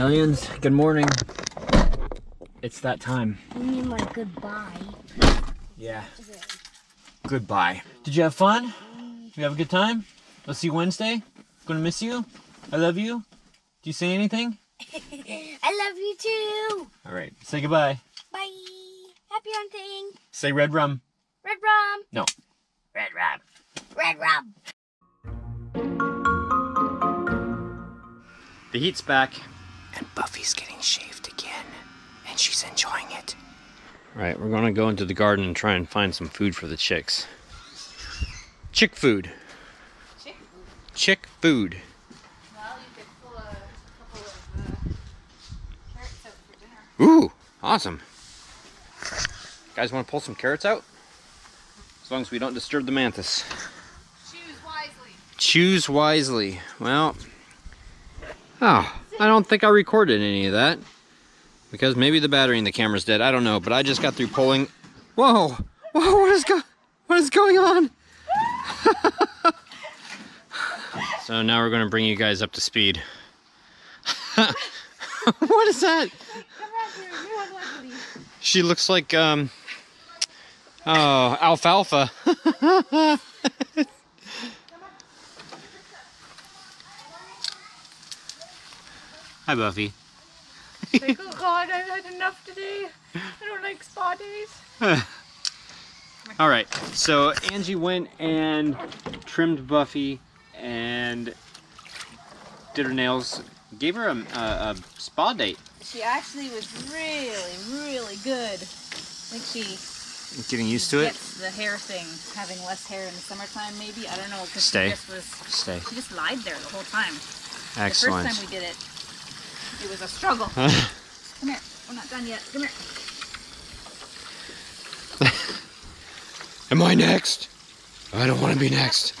Millions, good morning. It's that time. You mean like goodbye? Yeah. Goodbye. Did you have fun? Did you have a good time? We'll see you Wednesday. Gonna miss you. I love you. Do you say anything? I love you too. All right. Say goodbye. Bye. Happy hunting. Say red rum. Red rum. No. Red rum. Red rum. The heat's back. And Buffy's getting shaved again. And she's enjoying it. Alright, we're going to go into the garden and try and find some food for the chicks. Chick food. Chick food? Chick food. Well, you could pull a couple of carrots out for dinner. Ooh, awesome. Guys, want to pull some carrots out? As long as we don't disturb the mantis. Choose wisely. Choose wisely. Well... oh, I don't think I recorded any of that. Because maybe the battery in the camera's dead, I don't know, but I just got through pulling... Whoa! Whoa, what is going on? So now we're going to bring you guys up to speed. What is that? She looks like, oh, alfalfa. Hi, Buffy. Like, oh God, I've had enough today. I don't like spa days. All right, so Angie went and trimmed Buffy and did her nails. Gave her a spa date. She actually was really good. I think she getting used to it. The hair thing, having less hair in the summertime, maybe. I don't know. She just lied there the whole time. Excellent. The first time we did it. It was a struggle. Huh? Come here. We're not done yet. Come here. Am I next? I don't want to be next.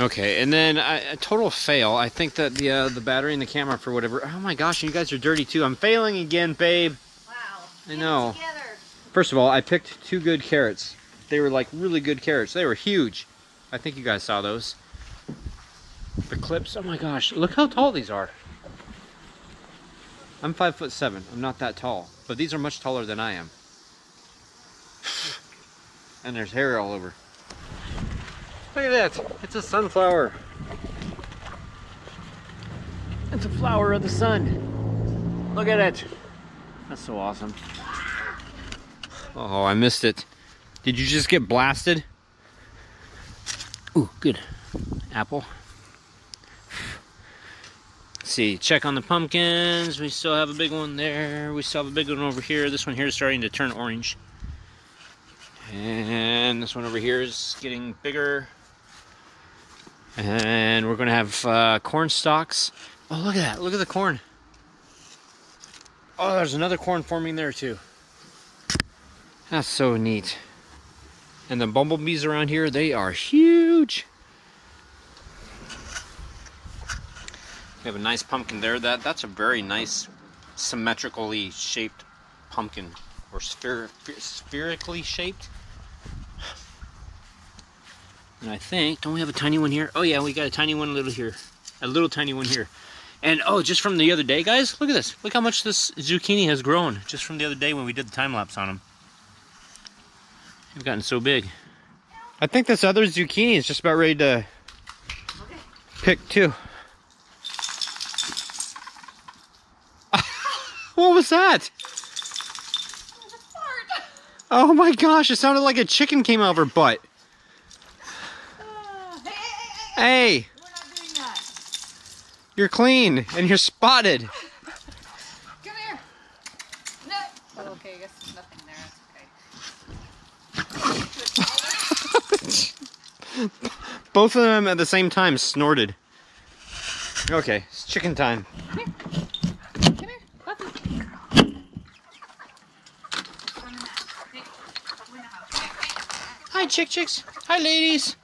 Okay, and then a total fail. I think that the battery in the camera for whatever. Oh my gosh, you guys are dirty too. I'm failing again, babe. Wow. I know. Get it together. First of all, I picked two good carrots. They were like really good carrots. They were huge. I think you guys saw those. The clips. Oh my gosh, look how tall these are. I'm 5'7". I'm not that tall, but these are much taller than I am. And there's hair all over. Look at that! It's a sunflower. It's a flower of the sun. Look at it. That's so awesome. Oh, I missed it. Did you just get blasted? Ooh, good. Apple. See, check on the pumpkins. We still have a big one there. We still have a big one over here. This one here is starting to turn orange. And this one over here is getting bigger. And we're going to have corn stalks. Oh, look at that. Look at the corn. Oh, there's another corn forming there too. That's so neat. And the bumblebees around here, they are huge. We have a nice pumpkin there. That's a very nice, symmetrically shaped pumpkin, or spherically shaped. And I think, don't we have a tiny one here? Oh yeah, we got a tiny one a little tiny one here. And oh, just from the other day, guys, look at this. Look how much this zucchini has grown just from the other day when we did the time lapse on them. They've gotten so big. I think this other zucchini is just about ready to pick too. What was that? It was a fart. Oh my gosh, it sounded like a chicken came out of her butt. Hey! We're not doing that. You're clean and you're spotted. Come here. No. Oh, okay, I guess there's nothing there. That's okay. Both of them at the same time snorted. Okay, it's chicken time. Hi, chicks. Hi, ladies.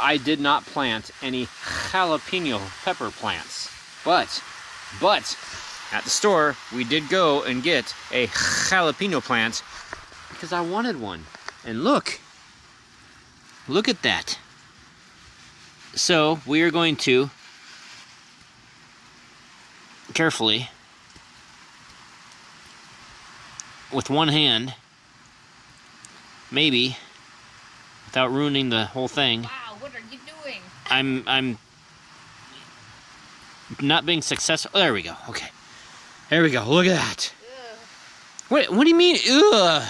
I did not plant any jalapeno pepper plants, but at the store we did go and get a jalapeno plant because I wanted one. And look at that. So we are going to carefully, with one hand, maybe, without ruining the whole thing. Wow, what are you doing? I'm not being successful. There we go. Okay. There we go. Look at that. Ugh. What do you mean? Ugh.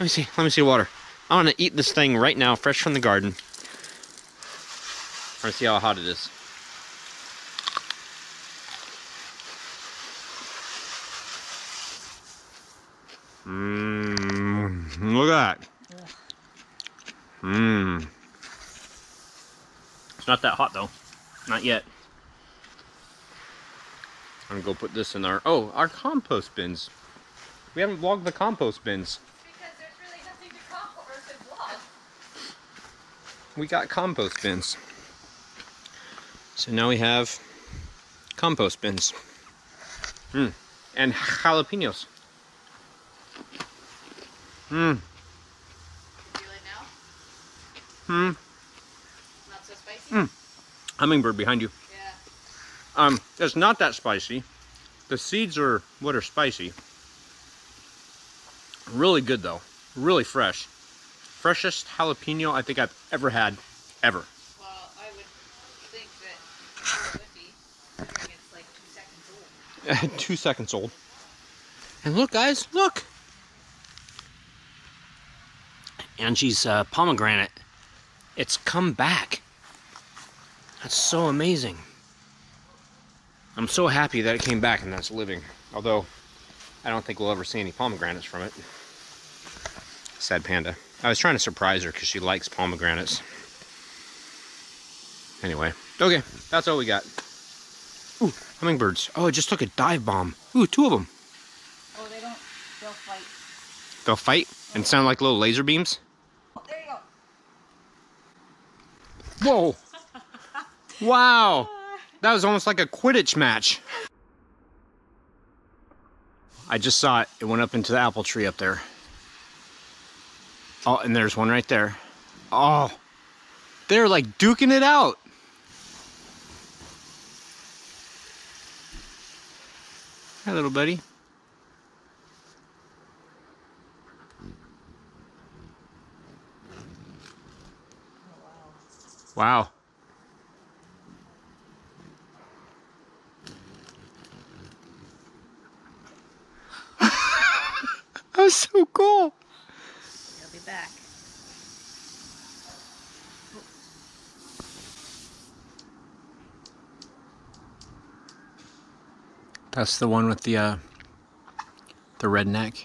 Let me see water. I want to eat this thing right now, fresh from the garden. Let's see how hot it is. Mmm, look at that. Mmm. It's not that hot though. Not yet. I'm gonna go put this in our compost bins. We haven't vlogged the compost bins. Because there's really nothing to compost and vlog. We got compost bins. So now we have compost bins. Mmm. And jalapenos. Mmm. Mmm. Not so spicy? Mmm. Hummingbird behind you. Yeah. It's not that spicy. The seeds are what are spicy. Really good though. Really fresh. Freshest jalapeno I think I've ever had. Ever. Well, I would think that it's like 2 seconds old. 2 seconds old. And look guys, look! Angie's pomegranate. It's come back. That's so amazing. I'm so happy that it came back and that's living. Although, I don't think we'll ever see any pomegranates from it. Sad panda. I was trying to surprise her because she likes pomegranates. Anyway. Okay, that's all we got. Ooh, hummingbirds. Oh, just took a dive bomb. Ooh, 2 of them. Oh, they don't. They'll fight. They'll fight? And sound like little laser beams? Whoa! Wow! That was almost like a Quidditch match. I just saw it. It went up into the apple tree up there. Oh, and there's one right there. Oh! They're like duking it out! Hi, little buddy. Wow. That was so cool. He'll be back. That's the one with the redneck. Yep.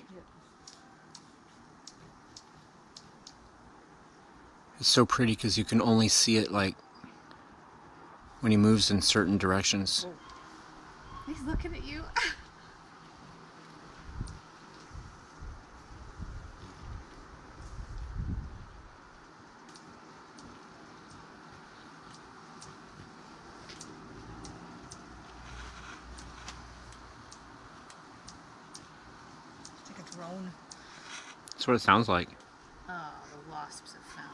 It's so pretty because you can only see it like when he moves in certain directions. He's looking at you. It's like a drone. That's what it sounds like. Oh, the wasps have found.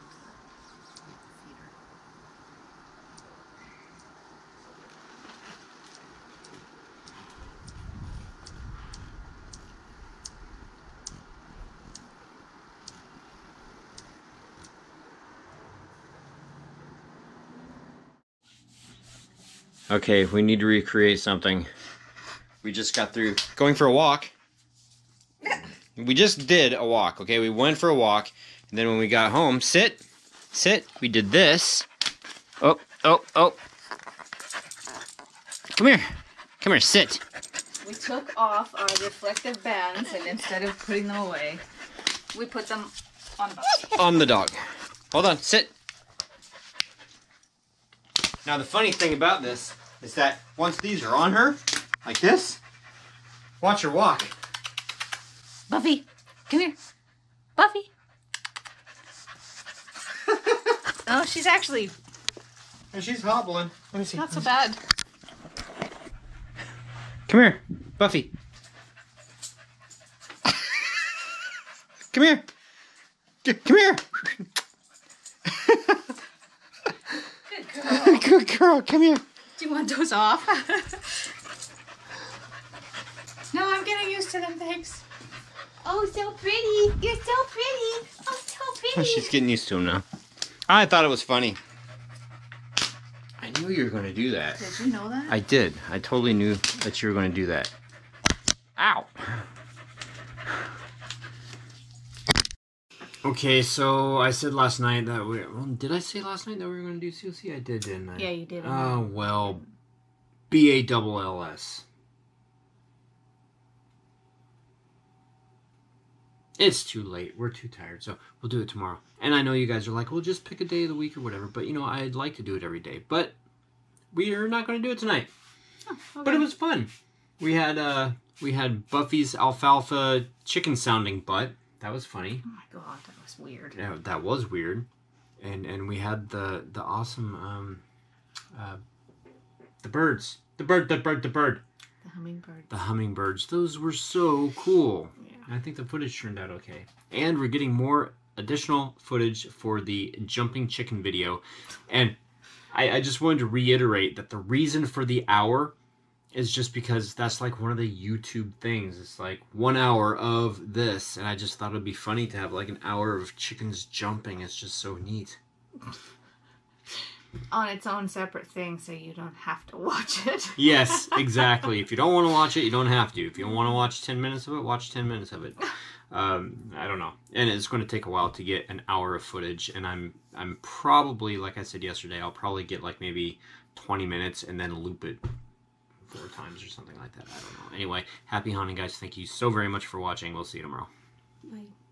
Okay, we need to recreate something. We just got through going for a walk. We just did a walk, okay? We went for a walk, and then when we got home, sit, we did this. Oh. Come here, sit. We took off our reflective bands, and instead of putting them away, we put them on the dog. On the dog. Hold on, sit. Now the funny thing about this is that once these are on her, like this, watch her walk. Buffy, come here. Buffy. Oh, she's actually And she's hobbling. Let me see. Not so bad. Come here, Buffy. Come here. Come here. Good girl. Good girl. Come here. Do you want those off? No, I'm getting used to them, thanks. Oh, so pretty. You're so pretty. Oh, so pretty. Oh, she's getting used to them now. I thought it was funny. I knew you were going to do that. Did you know that? I did. I totally knew that you were going to do that. Ow. Okay, so I said last night that we... Well, did I say last night that we were going to do CLC? I did, didn't I? Yeah, you did. Oh, well. BALLS. It's too late. We're too tired, so we'll do it tomorrow. And I know you guys are like, well, just pick a day of the week or whatever. But, you know, I'd like to do it every day. But we are not going to do it tonight. Oh, okay. But it was fun. We had Buffy's alfalfa chicken sounding butt. That was funny. Oh my god, that was weird. Yeah, that was weird. And we had the awesome the birds. The bird. The hummingbirds. The hummingbirds. Those were so cool. Yeah. And I think the footage turned out okay. And we're getting more additional footage for the jumping chicken video. And I just wanted to reiterate that the reason for the hour is just because that's like one of the YouTube things. It's like 1 hour of this, and I just thought it'd be funny to have like an hour of chickens jumping. It's just so neat. On its own separate thing, so you don't have to watch it. Yes, exactly. If you don't want to watch it, you don't have to. If you want to watch 10 minutes of it, watch 10 minutes of it. I don't know. And it's going to take a while to get an hour of footage, and I'm probably, like I said yesterday, I'll probably get like maybe 20 minutes and then loop it 4 times or something like that. I don't know. Anyway, happy hunting, guys. Thank you so very much for watching. We'll see you tomorrow. Bye.